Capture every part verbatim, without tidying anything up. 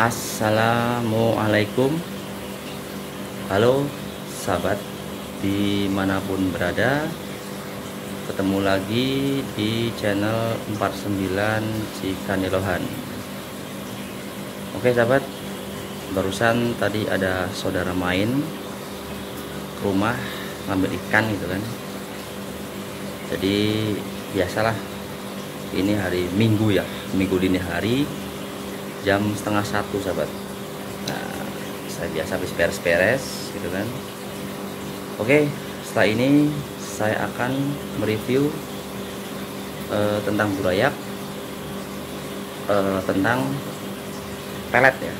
Assalamualaikum. Halo sahabat dimanapun berada, ketemu lagi di channel empat puluh sembilan Cikande Louhan. Oke sahabat, barusan tadi ada saudara main ke rumah ngambil ikan gitu kan. Jadi biasalah, ini hari Minggu ya, Minggu dini hari jam setengah satu sahabat. Nah, saya biasa habis beres-beres gitu kan. Oke, setelah ini saya akan mereview uh, tentang burayak, uh, tentang pelet ya,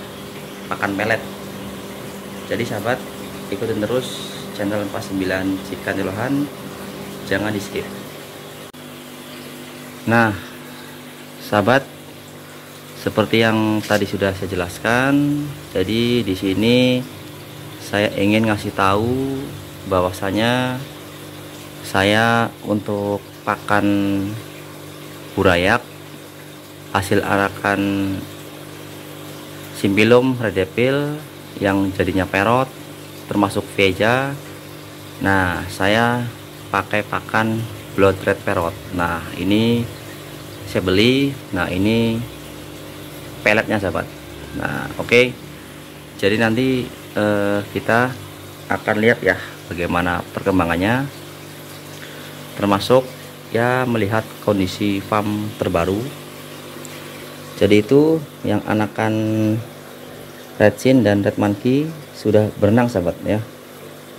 pakan pelet. Jadi sahabat, ikutin terus channel empat puluh sembilan Cikande Louhan, jangan di skip. Nah sahabat, seperti yang tadi sudah saya jelaskan, jadi di sini saya ingin ngasih tahu bahwasanya saya untuk pakan burayak hasil arakan synspilum, Red Devil yang jadinya parrot, termasuk vieja. Nah, saya pakai pakan blood red parrot. Nah, ini saya beli. Nah, ini peletnya sahabat. Nah oke, okay. Jadi nanti eh, kita akan lihat ya bagaimana perkembangannya, termasuk ya melihat kondisi farm terbaru. Jadi itu yang anakan Redfin dan Red Monkey sudah berenang sahabat ya.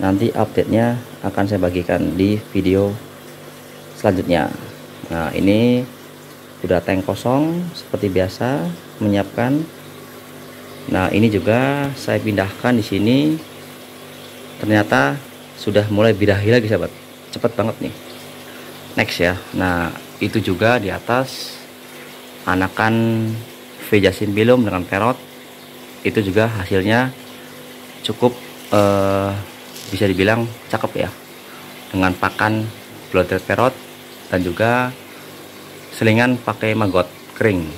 Nanti update nya akan saya bagikan di video selanjutnya. Nah ini udah tank kosong seperti biasa, menyiapkan. Nah ini juga saya pindahkan di sini, ternyata sudah mulai birahi lagi sahabat, cepet banget nih, next ya. Nah itu juga di atas anakan vieja synspilum dengan parrot, itu juga hasilnya cukup eh, bisa dibilang cakep ya, dengan pakan blood red parrot dan juga selingan pakai maggot kering.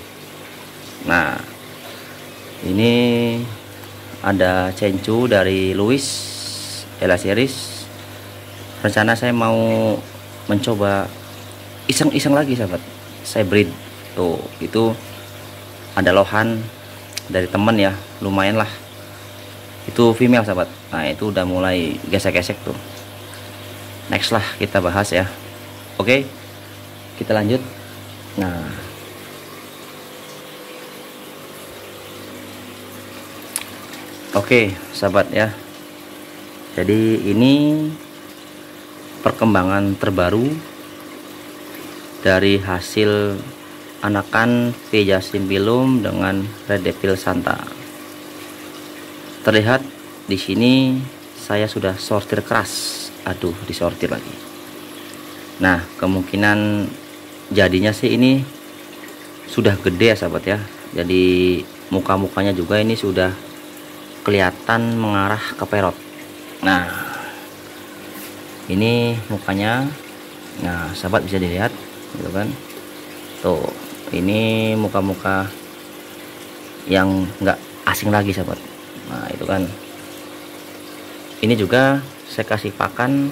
Nah ini ada cencu dari Luis Elasiris. Rencana saya mau mencoba iseng-iseng lagi sahabat, saya breed tuh. Itu ada Louhan dari temen ya, lumayan lah, itu female sahabat. Nah itu udah mulai gesek-gesek tuh, next lah kita bahas ya. Oke, kita lanjut. Nah, oke sahabat ya, jadi ini perkembangan terbaru dari hasil anakan vieja synspilum dengan Red Devil santa. Terlihat di sini saya sudah sortir keras, aduh disortir lagi. Nah kemungkinan jadinya sih ini sudah gede ya sahabat ya. Jadi muka-mukanya juga ini sudah kelihatan mengarah ke parrot. Nah ini mukanya. Nah sahabat bisa dilihat gitu kan. Tuh ini muka-muka yang nggak asing lagi sahabat. Nah itu kan, ini juga saya kasih pakan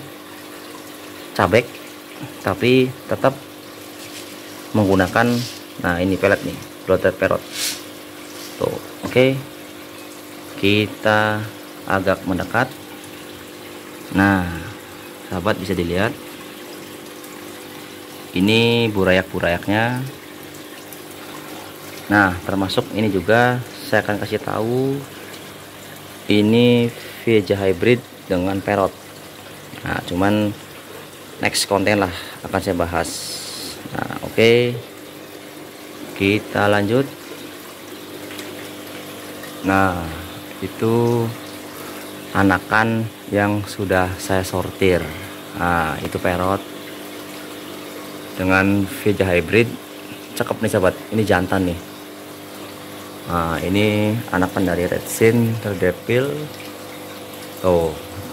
cabek tapi tetap menggunakan, nah ini pelet nih, blood red parrot tuh. Oke, okay. Kita agak mendekat. Nah sahabat bisa dilihat ini burayak-burayaknya. Nah termasuk ini juga saya akan kasih tahu, ini Vieja Hybrid dengan parrot. Nah cuman next konten lah akan saya bahas. Nah, oke, okay. Kita lanjut. Nah, itu anakan yang sudah saya sortir. Nah, itu parrot dengan Vieja Hybrid, cakep nih sahabat. Ini jantan nih. Nah, ini anakan dari Redfin, Red Devil. Tuh,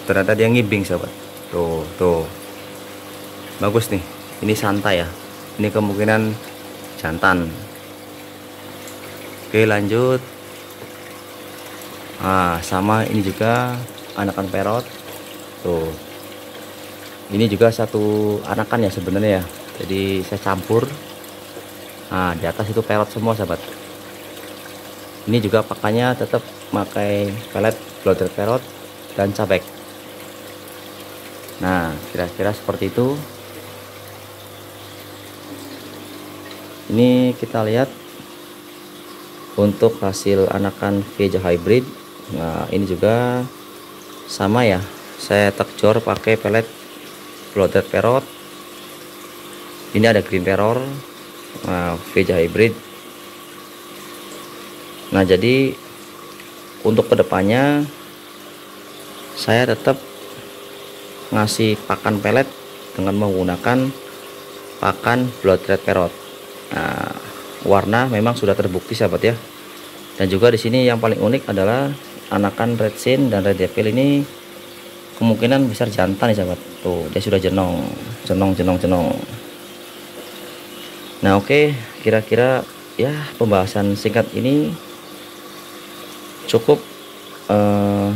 ternyata dia ngibing sahabat. Tuh, tuh, bagus nih. Ini santai ya. Ini kemungkinan jantan. Oke lanjut. Nah, sama ini juga anakan parrot tuh. Ini juga satu anakan ya sebenarnya ya, jadi saya campur. Nah, di atas itu parrot semua sahabat. Ini juga pakannya tetap pakai pelet blood red parrot dan cabek. Nah, kira-kira seperti itu. Ini kita lihat untuk hasil anakan Vieja Hybrid. Nah, ini juga sama ya, saya tekjor pakai pelet blood red parrot. Ini ada green parrot, nah, Vieja Hybrid. Nah, jadi untuk kedepannya saya tetap ngasih pakan pelet dengan menggunakan pakan blood red parrot. Nah, warna memang sudah terbukti sahabat ya. Dan juga di sini yang paling unik adalah anakan red sin dan red devil ini kemungkinan besar jantan ya sahabat. Tuh, dia sudah jenong, jenong, jenong, jenong. Nah, oke, okay. Kira-kira ya pembahasan singkat ini cukup, eh,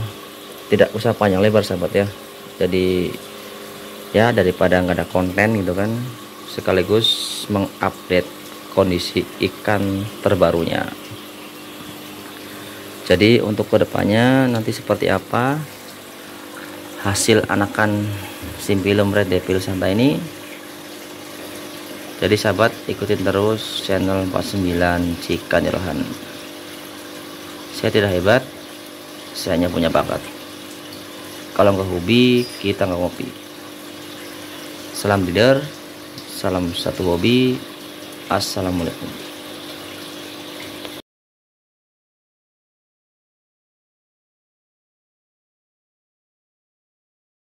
tidak usah panjang lebar sahabat ya. Jadi ya daripada nggak ada konten gitu kan, sekaligus mengupdate kondisi ikan terbarunya. Jadi untuk kedepannya nanti seperti apa hasil anakan synspilum Red Devil Santa ini. Jadi sahabat, ikutin terus channel empat puluh sembilan Cikande Louhan. Saya tidak hebat, saya hanya punya bakat. Kalau nggak hobi, kita nggak ngopi. Salam leader, salam satu hobi. Assalamualaikum.